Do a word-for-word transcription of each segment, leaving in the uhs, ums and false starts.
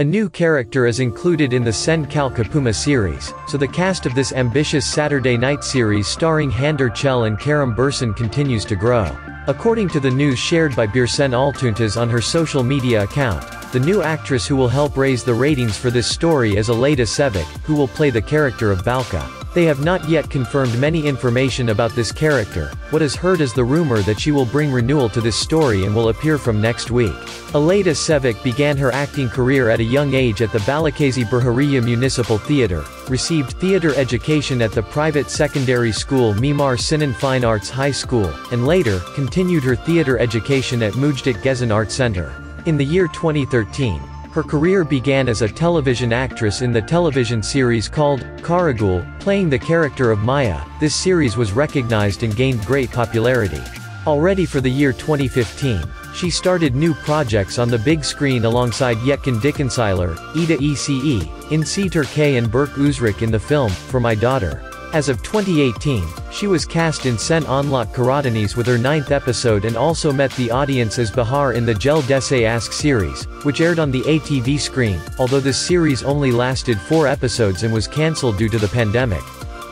A new character is included in the Sen Çal Kapımı series, so the cast of this ambitious Saturday night series starring Hande Erçel and Kerem Bürsin continues to grow. According to the news shared by Birsen Altuntaş on her social media account, the new actress who will help raise the ratings for this story is İlayda Çevik, who will play the character of Balca. They have not yet confirmed many information about this character. What is heard is the rumor that she will bring renewal to this story and will appear from next week. İlayda Çevik began her acting career at a young age at the Balıkesir Behriye Municipal Theatre, received theatre education at the private secondary school Mimar Sinan Fine Arts High School, and later, continued her theatre education at Muğdat Gezen Art Center. In the year twenty thirteen, her career began as a television actress in the television series called Karagül, playing the character of Maya. This series was recognized and gained great popularity. Already for the year twenty fifteen, she started new projects on the big screen alongside Yetkin Dikensiler, Eda Ece, Ince Türke and Berk Uzrik in the film For My Daughter. As of twenty eighteen, she was cast in Sen Anlat Karadeniz with her ninth episode and also met the audience as Bahar in the Gel Desi Ask series, which aired on the A T V screen, although this series only lasted four episodes and was cancelled due to the pandemic.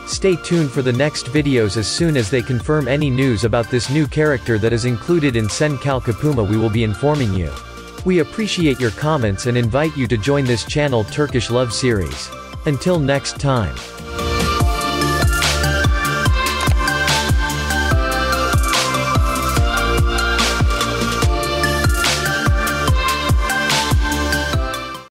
Stay tuned for the next videos as soon as they confirm any news about this new character that is included in Sen Çal Kapımı we will be informing you. We appreciate your comments and invite you to join this channel Turkish Love series. Until next time.